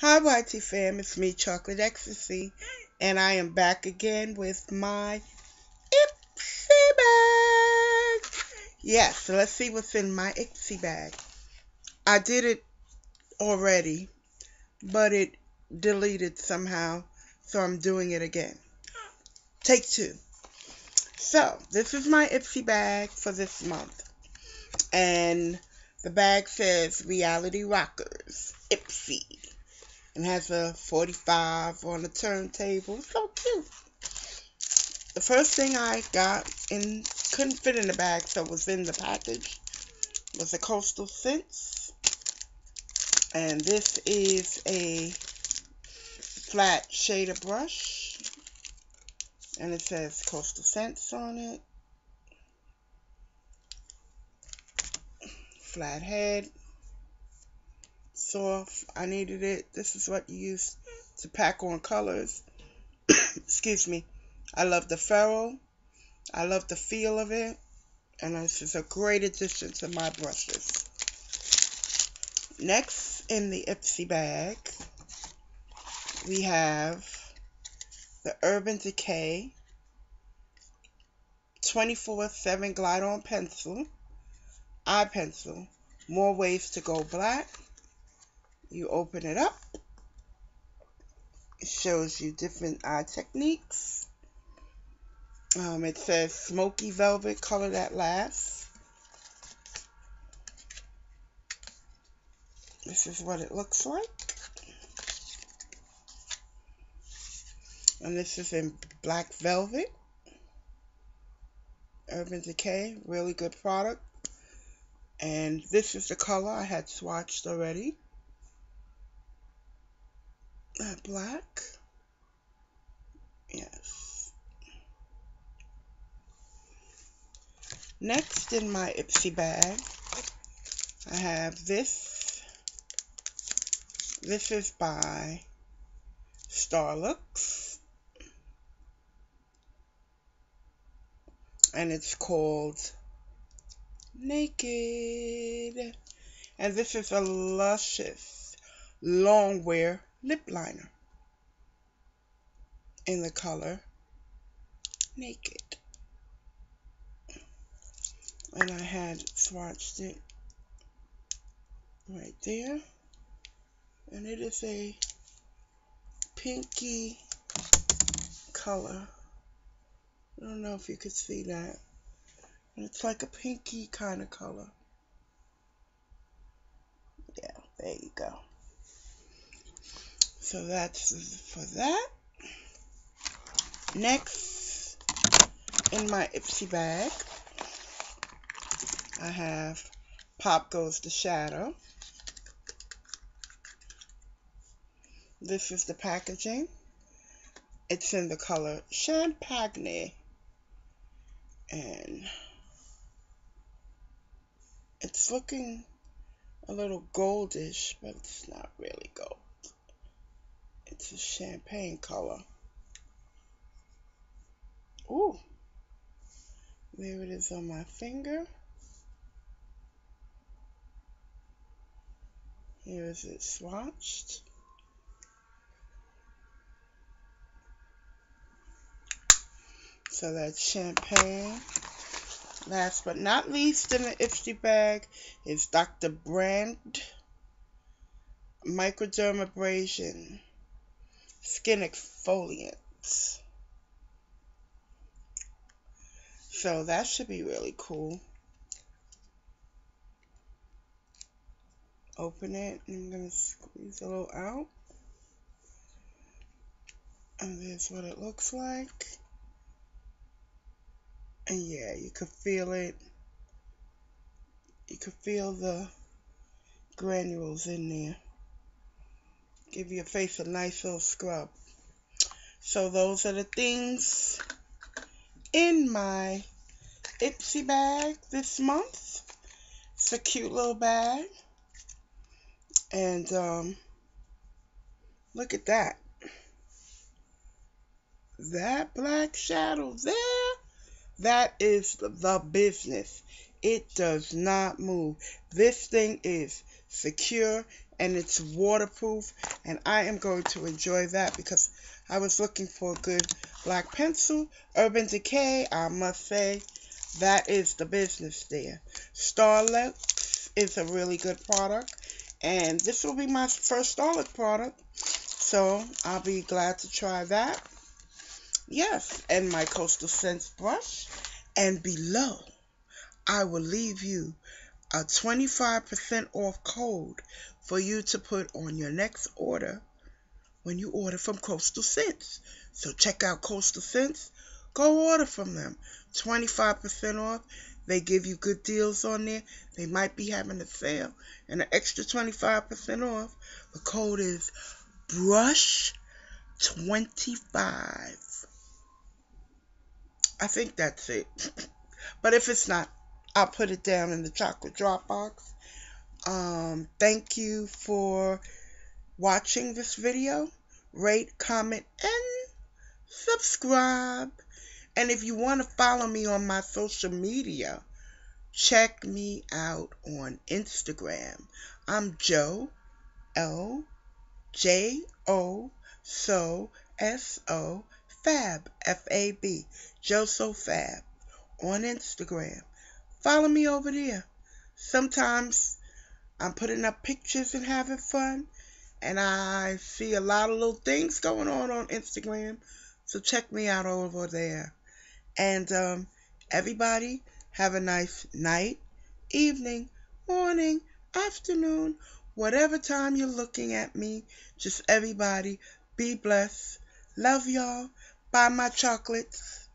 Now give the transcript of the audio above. Hi YT fam, it's me Chocolate Ecstasy, and I am back again with my Ipsy bag. Yes, so let's see what's in my Ipsy bag. I did it already, but it deleted somehow, so I'm doing it again. Take two. So, this is my Ipsy bag for this month, and the bag says Reality Rockers, Ipsy. And has a 45 on the turntable. So cute. The first thing I got and couldn't fit in the bag, so it was in the package, was a Coastal Scents. And this is a flat shader brush. And it says Coastal Scents on it. Flat head. Soft. I needed it. This is what you use to pack on colors. Excuse me. I love the ferrule. I love the feel of it. And this is a great addition to my brushes. Next in the Ipsy bag, we have the Urban Decay 24/7 Glide On Pencil. Eye pencil. More ways to go black. You open it up, it shows you different eye techniques. It says smoky velvet, color that lasts. This is what it looks like. And this is in black velvet. Urban Decay, really good product. And this is the color I had swatched already. Black, yes. Next in my Ipsy bag, I have this. This is by Starlooks, and it's called Naked. And this is a luscious long wear lip liner in the color Naked, and I had swatched it right there, and it is a pinky color. I don't know if you could see that, and it's like a pinky kind of color. Yeah, there you go. So that's for that. Next in my Ipsy bag, I have Pop Goes the Shadow. This is the packaging. It's in the color Champagne. And it's looking a little goldish, but it's not really gold. It's a champagne color. Ooh, there it is on my finger. Here is it swatched. So that's champagne. Last but not least in the Ipsy bag is Dr. Brandt Micro-Dermabrasion Skin Exfoliants. So that should be really cool. Open it, and I'm going to squeeze a little out. And there's what it looks like. And yeah, you can feel it. You can feel the granules in there. Give your face a nice little scrub. So those are the things in my Ipsy bag this month. It's a cute little bag. And look at that. That black shadow there, that is the business. It does not move. This thing is secure, and it's waterproof, and I am going to enjoy that because I was looking for a good black pencil. Urban Decay, I must say, that is the business there. Starlooks is a really good product, and this will be my first Starlooks product, so I'll be glad to try that. Yes, and my Coastal Scents brush. And below, I will leave you a 25% off code for you to put on your next order when you order from Coastal Scents. So check out Coastal Scents. Go order from them. 25% off. They give you good deals on there. They might be having a sale. And an extra 25% off. The code is BRUSH25. I think that's it. But if it's not, I'll put it down in the chocolate Dropbox. Thank you for watching this video. Rate, comment, and subscribe. And if you want to follow me on my social media, check me out on Instagram. I'm JoSoFab, JoSoFab on Instagram. Follow me over there. Sometimes I'm putting up pictures and having fun, and I see a lot of little things going on Instagram, so check me out over there. And everybody, have a nice night, evening, morning, afternoon, whatever time you're looking at me. Just everybody, be blessed. Love y'all. Buy my chocolates.